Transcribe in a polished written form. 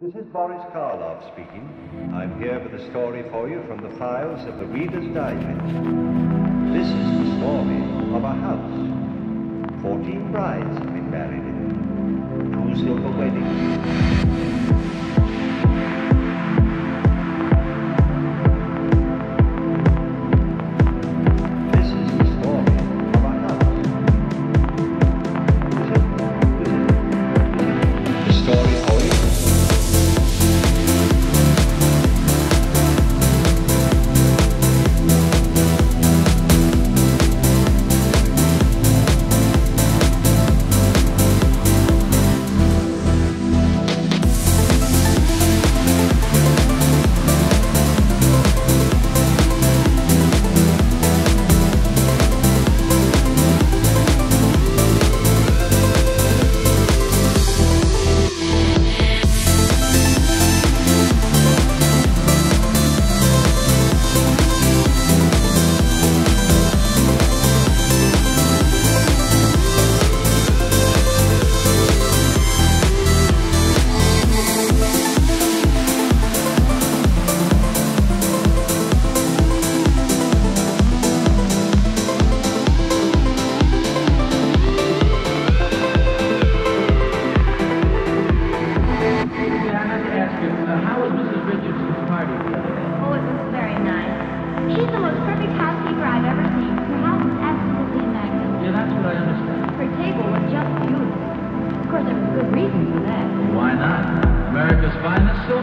This is Boris Karloff speaking. I'm here with a story for you from the files of the Reader's Diary. This is the story of a house. 14 brides have been married in it. 2 silver weddings. Finest.